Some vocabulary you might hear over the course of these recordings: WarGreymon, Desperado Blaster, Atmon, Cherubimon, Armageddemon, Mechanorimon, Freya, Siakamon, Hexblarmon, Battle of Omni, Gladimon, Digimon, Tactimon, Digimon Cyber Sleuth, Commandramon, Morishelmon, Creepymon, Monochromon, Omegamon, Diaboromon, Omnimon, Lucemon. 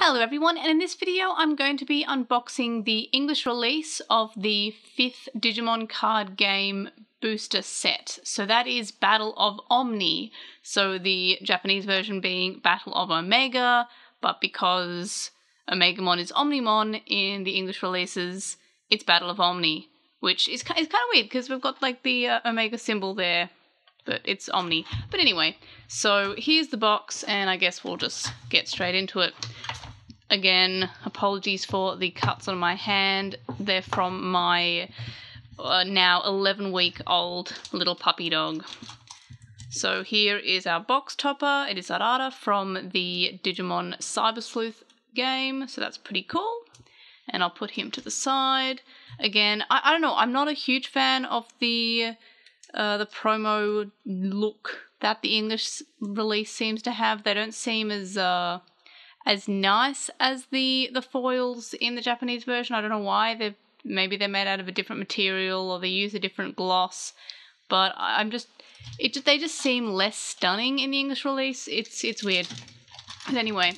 Hello everyone, and in this video I'm going to be unboxing the English release of the 5th Digimon card game booster set. So that is Battle of Omni, so the Japanese version being Battle of Omega, but because Omegamon is Omnimon in the English releases, it's Battle of Omni, which is kind of weird because we've got like the Omega symbol there, but it's Omni. But anyway, so here's the box and I guess we'll just get straight into it. Again, apologies for the cuts on my hand. They're from my now 11-week-old little puppy dog. So here is our box topper. It is Arata from the Digimon Cyber Sleuth game, so that's pretty cool. And I'll put him to the side. Again, I don't know, I'm not a huge fan of the promo look that the English release seems to have. They don't seem as nice as the foils in the Japanese version. I don't know why. Maybe they're made out of a different material or they use a different gloss, but they just seem less stunning in the English release. It's weird. But anyway,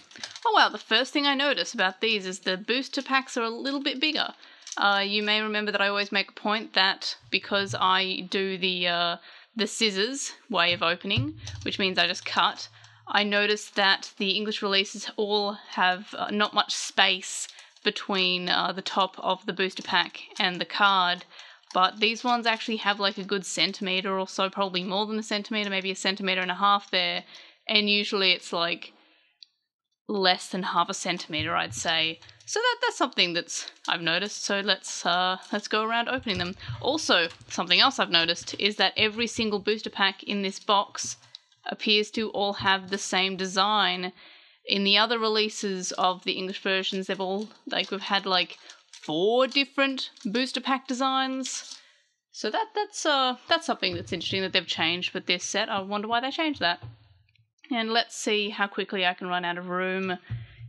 oh wow, the first thing I notice about these is the booster packs are a little bit bigger. You may remember that I always make a point that because I do the scissors way of opening, which means I just cut, I noticed that the English releases all have not much space between the top of the booster pack and the card, but these ones actually have like a good centimetre or so, probably more than a centimetre, maybe a centimetre and a half there, and usually it's like less than half a centimetre, I'd say. So that's something I've noticed, so let's go around opening them. Also, something else I've noticed is that every single booster pack in this box appears to all have the same design. In the other releases of the English versions, they've all, like, we've had like 4 different booster pack designs. So that's something that's interesting that they've changed with this set. I wonder why they changed that. And let's see how quickly I can run out of room.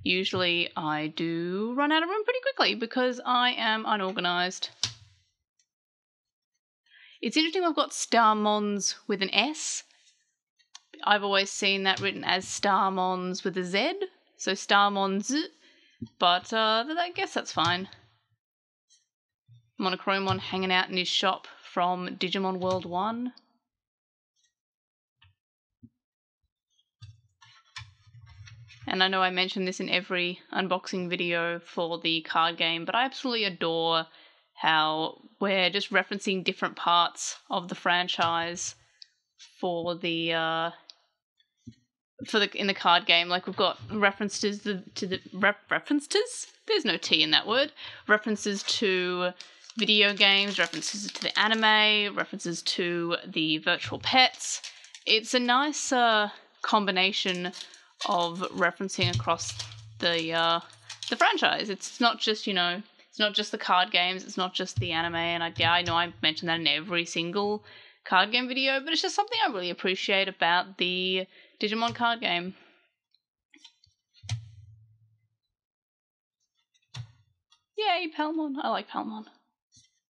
Usually I do run out of room pretty quickly because I am unorganized. It's interesting I've got Starmons with an S. I've always seen that written as Starmons with a Z, so Starmons, but I guess that's fine. Monochromon hanging out in his shop from Digimon World 1. And I know I mentioned this in every unboxing video for the card game, but I absolutely adore how we're just referencing different parts of the franchise for the in the card game. Like we've got references to there's no T in that word, references to video games, references to the anime, references to the virtual pets. It's a nice combination of referencing across the franchise. It's not just, you know, it's not just the card games, it's not just the anime, and I know I mentioned that in every single card game video, but it's just something I really appreciate about the Digimon card game. Yay, Palmon! I like Palmon.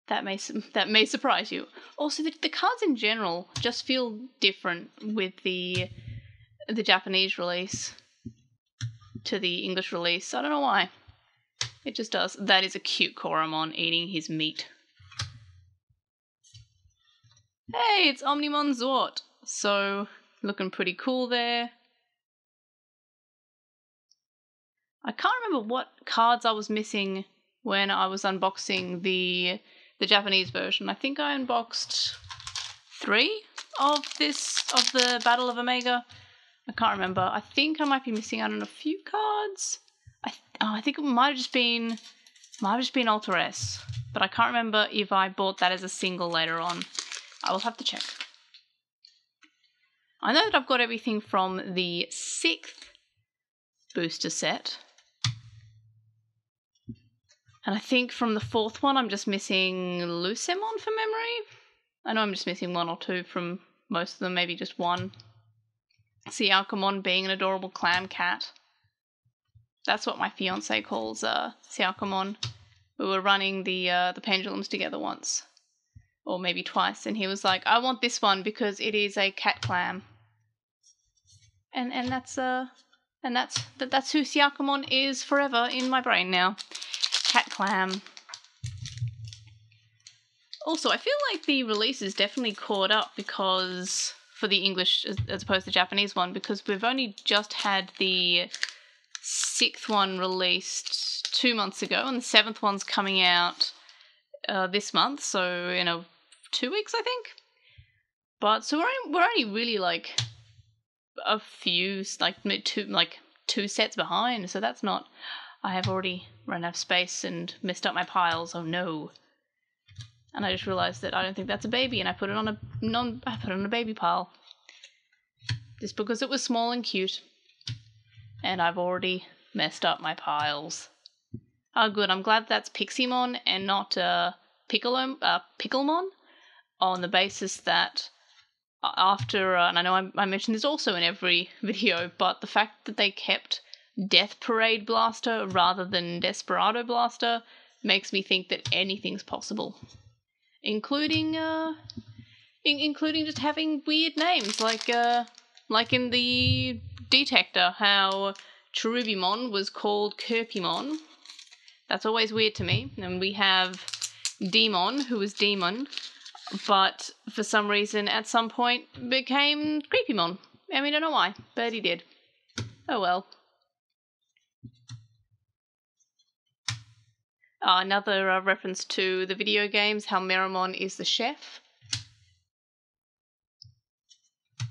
That may surprise you. Also, the cards in general just feel different with the Japanese release to the English release. I don't know why. It just does. That is a cute Koromon eating his meat. Hey, it's Omnimon Zort. So, looking pretty cool there. I can't remember what cards I was missing when I was unboxing the Japanese version. I think I unboxed 3 of the Battle of Omega. I can't remember. I think I might be missing out on a few cards. I think it might have just been Alter S, but I can't remember if I bought that as a single later on. I will have to check. I know that I've got everything from the 6th booster set. And I think from the 4th one I'm just missing Lucemon from memory. I know I'm just missing 1 or 2 from most of them, maybe just 1. Siakamon being an adorable clam cat. That's what my fiancé calls Siakamon. We were running the pendulums together once. Or maybe twice, and he was like, I want this one because it is a cat clam. And that's And that's who Siakamon is forever in my brain now. Cat clam. Also, I feel like the release is definitely caught up because for the English as opposed to the Japanese one, because we've only just had the 6th one released 2 months ago, and the 7th one's coming out this month, so you know, 2 weeks I think. But so we're only really like a few, like two sets behind, so that's not. I have already run out of space and messed up my piles. Oh no! And I just realised that I don't think that's a baby, and I put it on a I put it on a baby pile. Just because it was small and cute. And I've already messed up my piles. Oh good, I'm glad that's Pixiemon and not Picklemon, on the basis that after, and I know I mentioned this also in every video, but the fact that they kept Death Parade Blaster rather than Desperado Blaster makes me think that anything's possible. Including, including just having weird names, like in the Detector, how Cherubimon was called Creepymon. That's always weird to me. And we have Demon, who was Demon, but for some reason at some point became Creepymon. And we don't know why, but he did. Oh well. Another reference to the video games, how Meramon is the chef,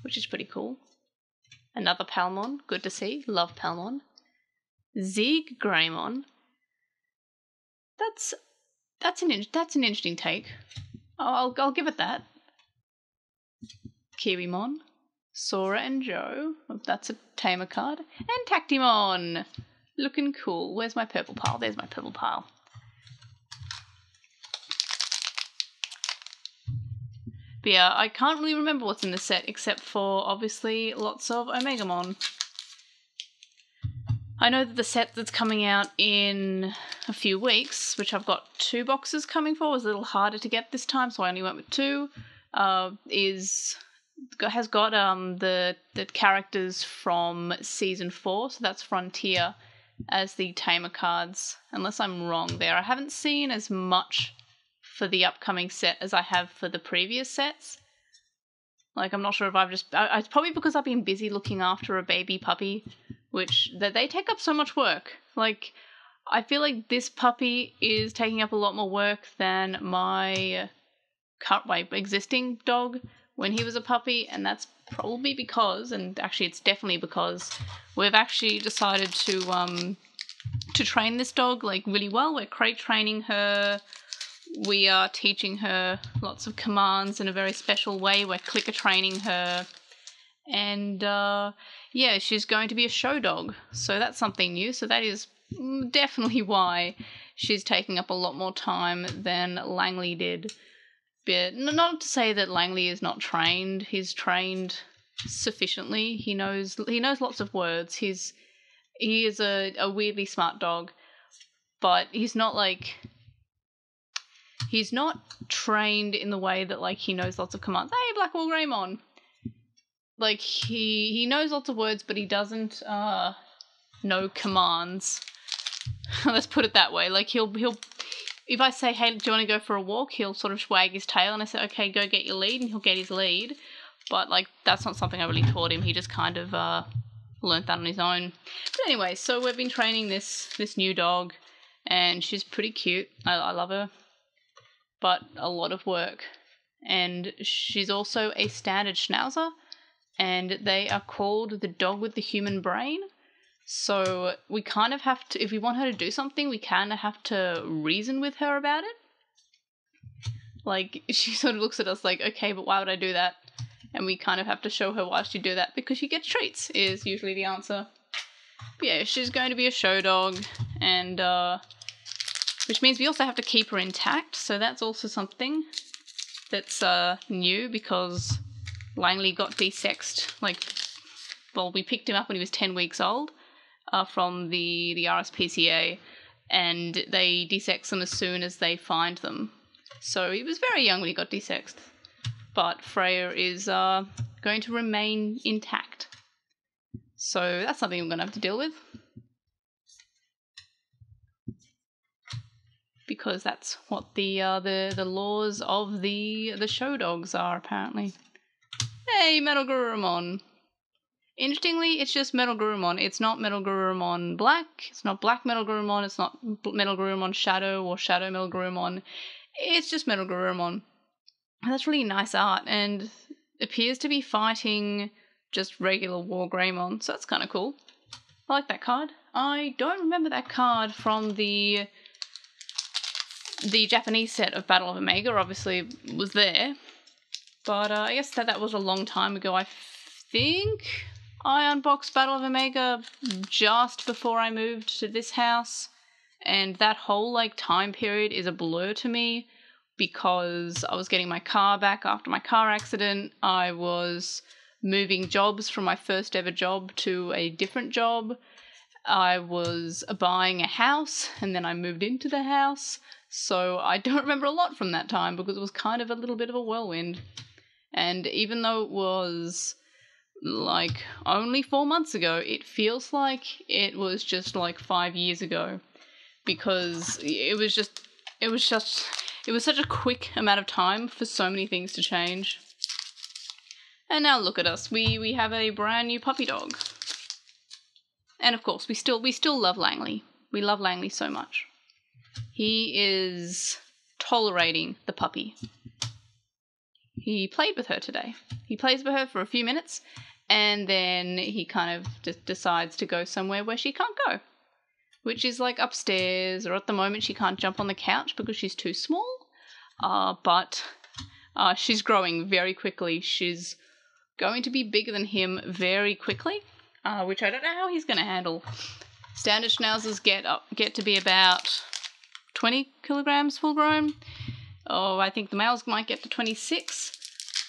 which is pretty cool. Another Palmon, good to see. Love Palmon. WarGreymon. That's an interesting take. I'll give it that. Kiwimon, Sora and Joe. That's a tamer card. And Tactimon, looking cool. Where's my purple pile? There's my purple pile. But yeah, I can't really remember what's in the set except for, obviously, lots of Omegamon. I know that the set that's coming out in a few weeks, which I've got 2 boxes coming for, was a little harder to get this time, so I only went with 2, has got the characters from Season 4, so that's Frontier, as the Tamer cards, unless I'm wrong there. I haven't seen as much for the upcoming set as I have for the previous sets. Like, I'm not sure if I've just... It's probably because I've been busy looking after a baby puppy, which they take up so much work. Like, I feel like this puppy is taking up a lot more work than my existing dog when he was a puppy, and that's probably because, and actually it's definitely because, we've actually decided to train this dog, like, really well. We're crate training her. We are teaching her lots of commands in a very special way. We're clicker training her. And, yeah, she's going to be a show dog. So that's something new. So that is definitely why she's taking up a lot more time than Langley did. But not to say that Langley is not trained. He's trained sufficiently. He knows lots of words. He is a weirdly smart dog. But he's not like... He's not trained in the way that, like, he knows lots of commands. Hey, Black WarGreymon! Like, he knows lots of words, but he doesn't know commands. Let's put it that way. Like, he'll if I say, hey, do you want to go for a walk? He'll sort of wag his tail, and I say, okay, go get your lead, and he'll get his lead. But, like, that's not something I really taught him. He just kind of learnt that on his own. But anyway, so we've been training this new dog, and she's pretty cute. I love her. But a lot of work. And she's also a standard schnauzer, and they are called the dog with the human brain. So we kind of have to, if we want her to do something, we kind of have to reason with her about it. Like, she sort of looks at us like, okay, but why would I do that? And we kind of have to show her why she do that, because she gets treats, is usually the answer. But yeah, she's going to be a show dog, and which means we also have to keep her intact, so that's also something that's new, because Langley got desexed. Like, well, we picked him up when he was 10 weeks old from the RSPCA, and they desex them as soon as they find them. So he was very young when he got desexed, but Freya is going to remain intact. So that's something I'm going to have to deal with, because that's what the laws of the show dogs are, apparently. Hey, MetalGarurumon. Interestingly, it's just MetalGarurumon. It's not MetalGarurumon Black. It's not Black MetalGarurumon. It's not MetalGarurumon Shadow or Shadow MetalGarurumon. It's just MetalGarurumon. And that's really nice art, and appears to be fighting just regular WarGreymon, so that's kind of cool. I like that card. I don't remember that card from the Japanese set of Battle of Omega. Obviously was there, but I guess that was a long time ago. I think I unboxed Battle of Omega just before I moved to this house, and that whole like time period is a blur to me, because I was getting my car back after my car accident. I was moving jobs from my first ever job to a different job. I was buying a house, and then I moved into the house. So I don't remember a lot from that time, because it was kind of a little bit of a whirlwind. And even though it was like only 4 months ago, it feels like it was just like 5 years ago, because it was such a quick amount of time for so many things to change. And now look at us, we have a brand new puppy dog. And of course, we still love Langley. We love Langley so much. He is tolerating the puppy. He played with her today. He plays with her for a few minutes, and then he kind of decides to go somewhere where she can't go, which is like upstairs, or at the moment she can't jump on the couch because she's too small, but she's growing very quickly. She's going to be bigger than him very quickly, which I don't know how he's going to handle. Standard schnauzers get to be about 20 kilograms full grown. Oh, I think the males might get to 26.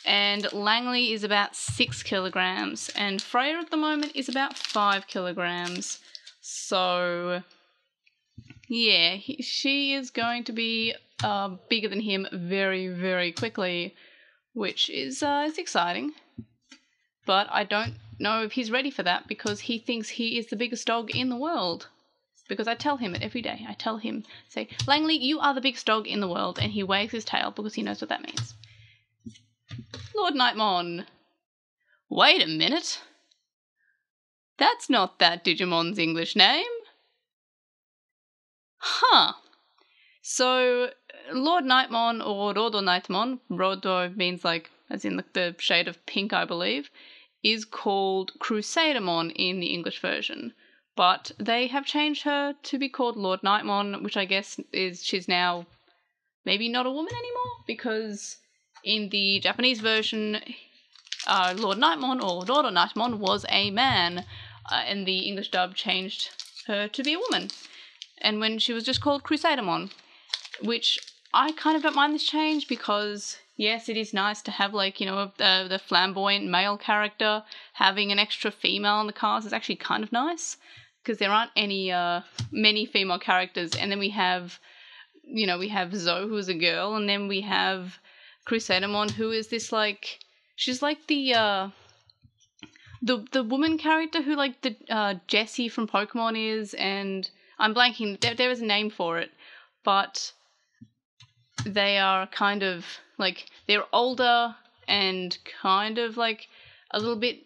And Langley is about 6 kilograms. And Freya at the moment is about 5 kilograms. So, yeah, she is going to be bigger than him very, very quickly, which is exciting. But I don't know if he's ready for that, because he thinks he is the biggest dog in the world. Because I tell him it every day. I tell him, say, Langley, you are the biggest dog in the world. And he wags his tail because he knows what that means. Lord Knightmon. Wait a minute. That's not that Digimon's English name. Huh. So Lord Knightmon, or Rodo Knightmon, Rodo means like, as in the shade of pink, I believe, is called Crusadermon in the English version. But they have changed her to be called Lord Knightmon, which I guess is she's now maybe not a woman anymore, because in the Japanese version, Lord Knightmon or Lord Knightmon was a man, and the English dub changed her to be a woman. And when she was just called Crusadermon, which I kind of don't mind this change, because yes, it is nice to have, like, you know, the flamboyant male character. Having an extra female in the cast is actually kind of nice, because there aren't many female characters. And then we have, you know, we have Zoe, who is a girl, and then we have Crusadermon, who is this, like, she's like the woman character who, like, the Jessie from Pokemon is, and I'm blanking. There is a name for it, but they are kind of like, they're older and kind of like a little bit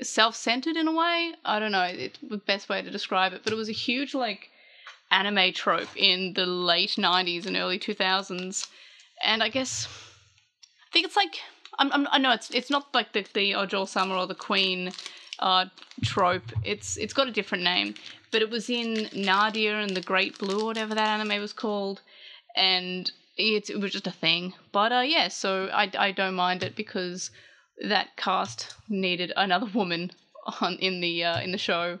self-centered in a way. I don't know, it's the best way to describe it, but it was a huge like anime trope in the late 90s and early 2000s. And I think it's like, I know it's not like the Ojo-sama or the Queen trope. It's got a different name, but it was in Nadia and the Great Blue, or whatever that anime was called. And it was just a thing. But yeah, so I don't mind it, because that cast needed another woman in the show.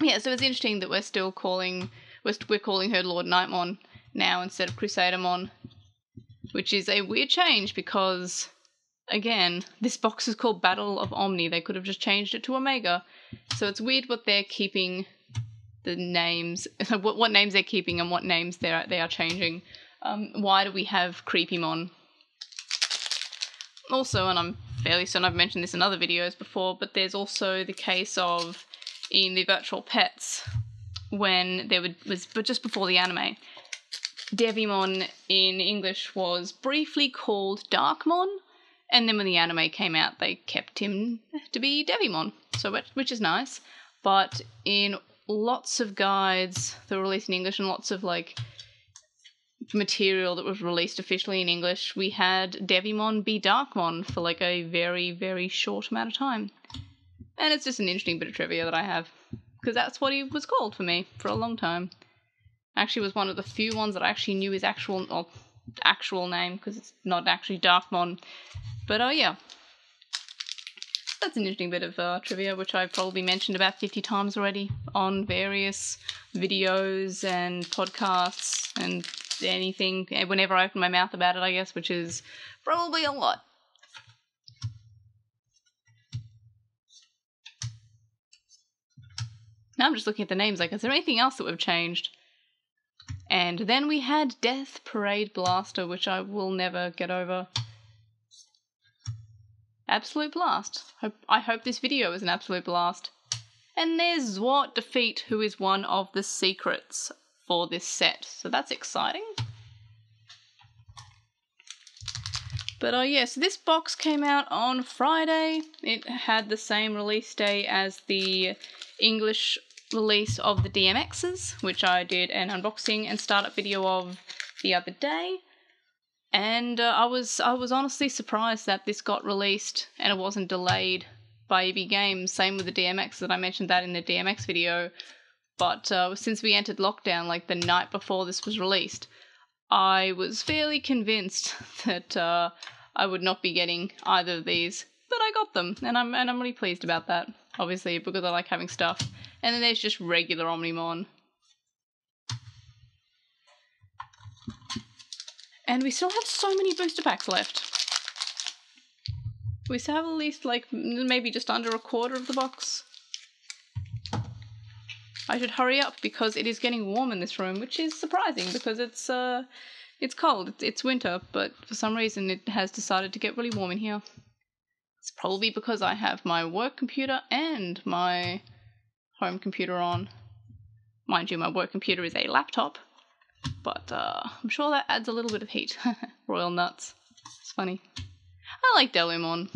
Yeah, so it's interesting that we're calling her Lord Knightmon now instead of Crusadermon, which is a weird change, because again, this box is called Battle of Omni. They could have just changed it to Omega. So it's weird what they're keeping, the names, what names they're keeping and what names they are changing. Why do we have Creepymon? Also, and I'm fairly soon. I've mentioned this in other videos before, but there's also the case of in the virtual pets when there was, but just before the anime, Devimon in English was briefly called Darkmon, and then when the anime came out, they kept him to be Devimon, so which is nice. But in lots of guides that were released in English and lots of like material that was released officially in English, we had Devimon be Darkmon for like a very, very short amount of time. And it's just an interesting bit of trivia that I have, because that's what he was called for me for a long time. Actually, was one of the few ones that I actually knew his actual name, because it's not actually Darkmon. But oh yeah, that's an interesting bit of trivia, which I've probably mentioned about 50 times already on various videos and podcasts and anything, whenever I open my mouth about it, I guess, which is probably a lot. Now I'm just looking at the names, like, is there anything else that we've changed? And then we had Death Parade Blaster, which I will never get over. Absolute blast. I hope this video is an absolute blast. And there's Zwart Defeat, who is one of the secrets for this set, so that's exciting. But oh yeah, so this box came out on Friday. It had the same release day as the English release of the DMXs, which I did an unboxing and startup video of the other day. And I was honestly surprised that this got released and it wasn't delayed by EB Games. Same with the DMX, that I mentioned that in the DMX video. But since we entered lockdown, like the night before this was released, I was fairly convinced that I would not be getting either of these. But I got them, and I'm really pleased about that, obviously, because I like having stuff. And then there's just regular Omnimon. And we still have so many booster packs left. We still have at least, like, maybe just under a quarter of the box. I should hurry up because it is getting warm in this room, which is surprising because it's cold. It's winter, but for some reason it has decided to get really warm in here. It's probably because I have my work computer and my home computer on. Mind you, my work computer is a laptop, but I'm sure that adds a little bit of heat. Royal nuts. It's funny. I like Dellimon.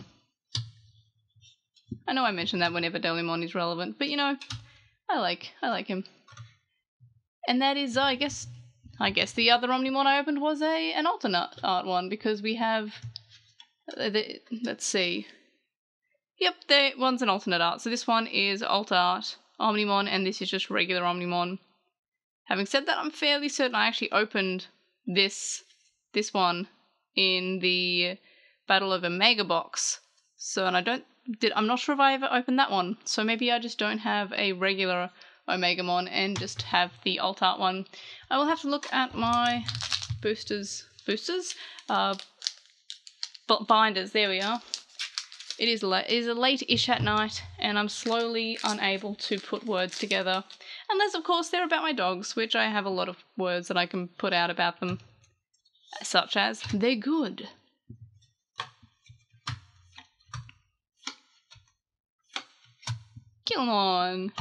I know I mention that whenever Dellimon is relevant, but you know, I like him. And that is, I guess the other Omnimon I opened was an alternate art one, because we have, let's see. Yep, that one's an alternate art. So this one is alt art Omnimon, and this is just regular Omnimon. Having said that, I'm fairly certain I actually opened this one in the Battle of Omega box. So, and I'm not sure if I ever opened that one, so maybe I just don't have a regular Omegamon and just have the alt art one. I will have to look at my binders, there we are. It is a late-ish at night, and I'm slowly unable to put words together. Unless, of course, they're about my dogs, which I have a lot of words that I can put out about them, such as, they're good. Come on.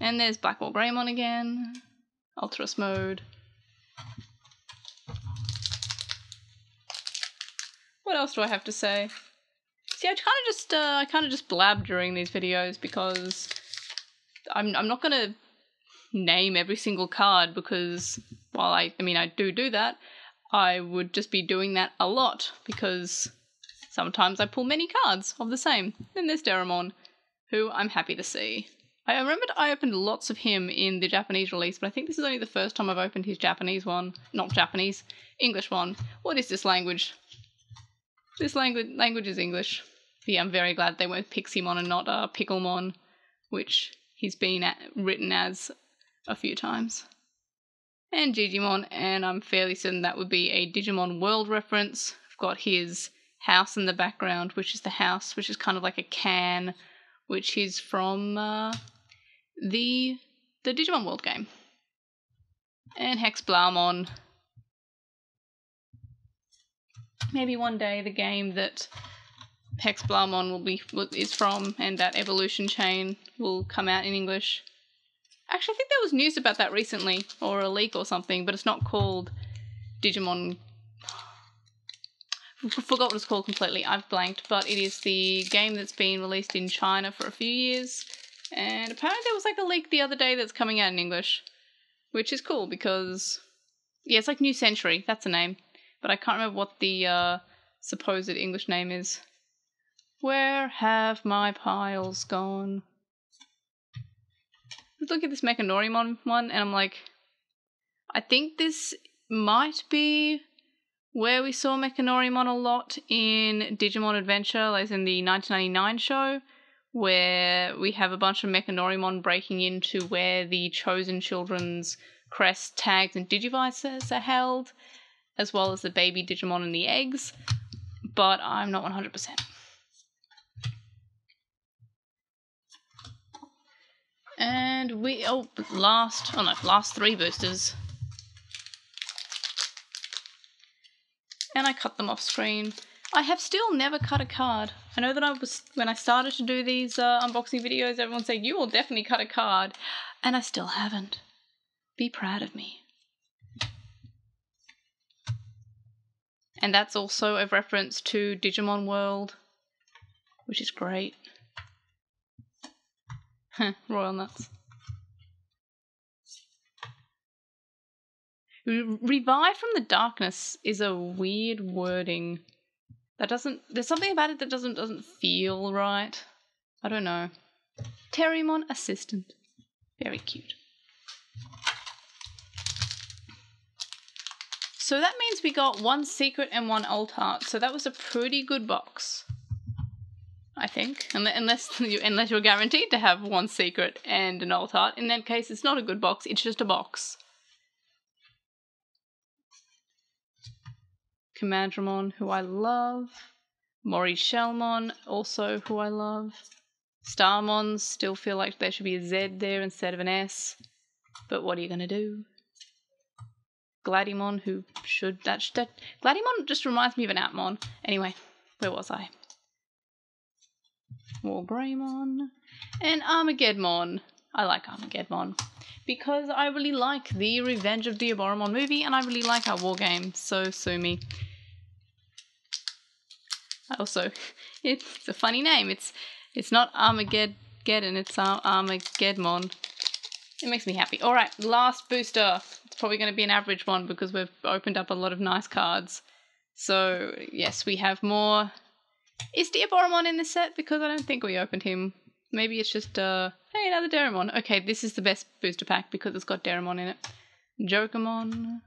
And there's Black WarGreymon again. Ultras mode. What else do I have to say? See, I kind of just blab during these videos because I'm not gonna name every single card, because while I mean I do that, I would just be doing that a lot, because sometimes I pull many cards of the same. Then there's Deramon, who I'm happy to see. I remembered I opened lots of him in the Japanese release, but I think this is only the first time I've opened his Japanese one. Not Japanese, English one. What is this language? This language is English. But yeah, I'm very glad they went Pixiemon and not Picklemon, which he's been written as a few times. And Digimon, and I'm fairly certain that would be a Digimon World reference. I've got his house in the background, which is the house, which is kind of like a can, which is from the Digimon World game. And Hexblarmon. maybe one day the game that Hexblarmon is from and that evolution chain will come out in English. Actually, I think there was news about that recently, or a leak or something, but it's not called Digimon. I forgot what it's called completely, I've blanked, but it is the game that's been released in China for a few years, and apparently there was like a leak the other day that's coming out in English, which is cool because, yeah, it's like New Century, that's the name, but I can't remember what the supposed English name is. Where have my piles gone? Let's look at this Mechanorimon one, and I'm like, I think this might be where we saw Mechanorimon a lot in Digimon Adventure, as in the 1999 show, where we have a bunch of Mechanorimon breaking into where the Chosen Children's crest, tags, and digivices are held, as well as the baby Digimon and the eggs, but I'm not 100%. And we, last three boosters. And I cut them off screen. I have still never cut a card. I know that when I started to do these unboxing videos, everyone said, you will definitely cut a card. And I still haven't. Be proud of me. And that's also a reference to Digimon World, which is great. Royal nuts. Revived from the darkness is a weird wording. That doesn't. There's something about it that doesn't feel right. I don't know. Deramon assistant. Very cute. So that means we got one secret and one alt art. So that was a pretty good box. I think, unless you're guaranteed to have one secret and an alt art. In that case, it's not a good box, it's just a box. Commandramon, who I love. Morishelmon, also who I love. Starmons, still feel like there should be a Z there instead of an S. But what are you going to do? Gladimon, who should... Gladimon just reminds me of an Atmon. Anyway, where was I? WarGreymon and Armageddemon. I like Armageddemon because I really like the Revenge of the Diaboromon movie and I really like our war game, so sue me. Also, it's a funny name. It's not Armageddon, it's Armageddemon. It makes me happy. Alright, last booster. It's probably going to be an average one because we've opened up a lot of nice cards. So, yes, we have more... Is Deaboromon in this set? Because I don't think we opened him. Maybe it's just, hey, another Deramon. Okay, this is the best booster pack because it's got Deramon in it. Jokermon.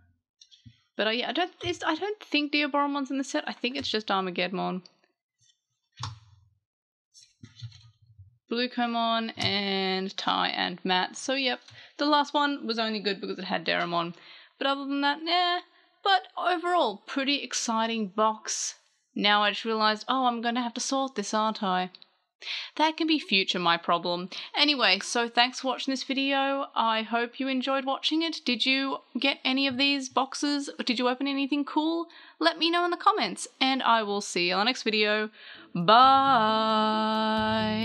But yeah, I don't think Deaboromon's in the set. I think it's just Armageddemon. Blucomon and Ty and Matt. So, yep, the last one was only good because it had Deramon. But other than that, nah. But overall, pretty exciting box. Now I just realised, oh, I'm going to have to sort this, aren't I? That can be future my problem. Anyway, so thanks for watching this video. I hope you enjoyed watching it. Did you get any of these boxes? Did you open anything cool? Let me know in the comments, and I will see you on the next video. Bye!